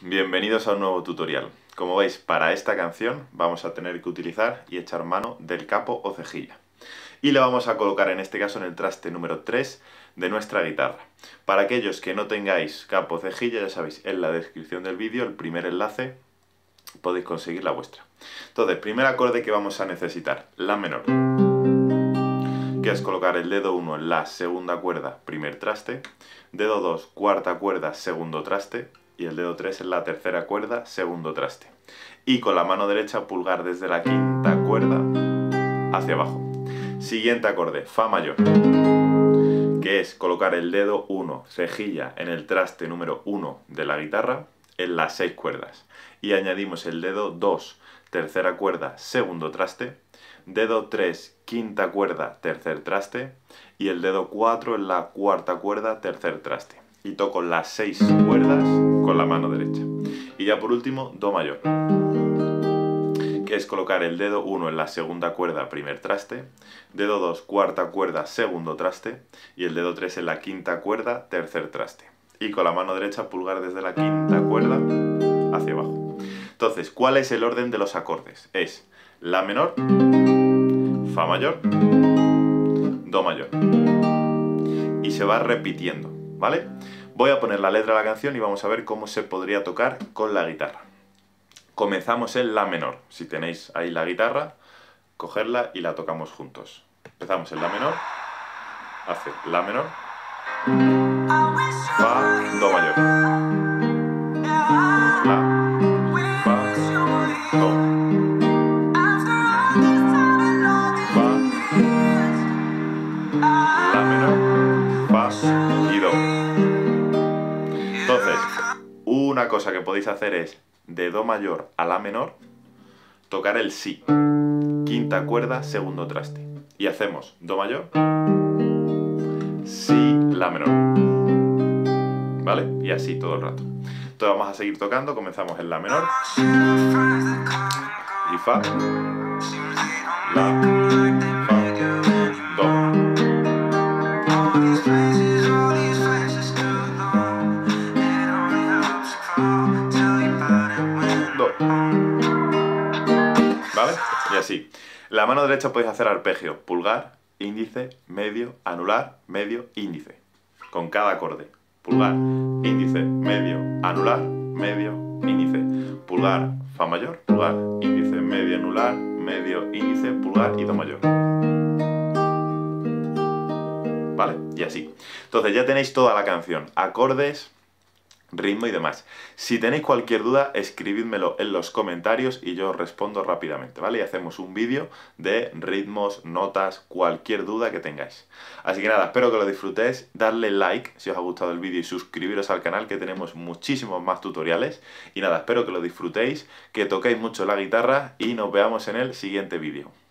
Bienvenidos a un nuevo tutorial. Como veis, para esta canción vamos a tener que utilizar y echar mano del capo o cejilla. Y la vamos a colocar en este caso en el traste número 3 de nuestra guitarra. Para aquellos que no tengáis capo o cejilla, ya sabéis, en la descripción del vídeo, el primer enlace, podéis conseguir la vuestra. Entonces, primer acorde que vamos a necesitar, la menor, que es colocar el dedo 1 en la segunda cuerda, primer traste, dedo 2, cuarta cuerda, segundo traste, y el dedo 3 en la tercera cuerda, segundo traste. Y con la mano derecha, pulgar desde la quinta cuerda hacia abajo. Siguiente acorde, Fa mayor, que es colocar el dedo 1, cejilla, en el traste número 1 de la guitarra, en las 6 cuerdas. Y añadimos el dedo 2, tercera cuerda, segundo traste, dedo 3, quinta cuerda, tercer traste, y el dedo 4 en la cuarta cuerda, tercer traste. Y toco las 6 cuerdas con la mano derecha. Y ya por último, Do mayor, que es colocar el dedo 1 en la segunda cuerda, primer traste, dedo 2, cuarta cuerda, segundo traste, y el dedo 3 en la quinta cuerda, tercer traste. Y con la mano derecha, pulgar desde la quinta cuerda hacia abajo. Entonces, ¿cuál es el orden de los acordes? Es La menor, Fa mayor, Do mayor. Y se va repitiendo, ¿vale? Voy a poner la letra de la canción y vamos a ver cómo se podría tocar con la guitarra. Comenzamos en La menor. Si tenéis ahí la guitarra, cogerla y la tocamos juntos. Empezamos en La menor, hace La menor, Fa, Do mayor, La, Fa, Do, Fa, La menor, Fa, y Do. Entonces, una cosa que podéis hacer es, de Do mayor a La menor, tocar el Si, quinta cuerda, segundo traste. Y hacemos Do mayor, Si, La menor, ¿vale? Y así todo el rato. Entonces vamos a seguir tocando, comenzamos en La menor, y Fa, La, ¿vale? Y así. La mano derecha podéis hacer arpegio, pulgar, índice, medio, anular, medio, índice. Con cada acorde. Pulgar, índice, medio, anular, medio, índice. Pulgar, Fa mayor, pulgar, índice, medio, anular, medio, índice, pulgar y Do mayor. ¿Vale? Y así. Entonces ya tenéis toda la canción. Acordes, ritmo y demás. Si tenéis cualquier duda, escribidmelo en los comentarios y yo os respondo rápidamente, ¿vale? Y hacemos un vídeo de ritmos, notas, cualquier duda que tengáis. Así que nada, espero que lo disfrutéis, darle like si os ha gustado el vídeo y suscribiros al canal, que tenemos muchísimos más tutoriales. Y nada, espero que lo disfrutéis, que toquéis mucho la guitarra y nos veamos en el siguiente vídeo.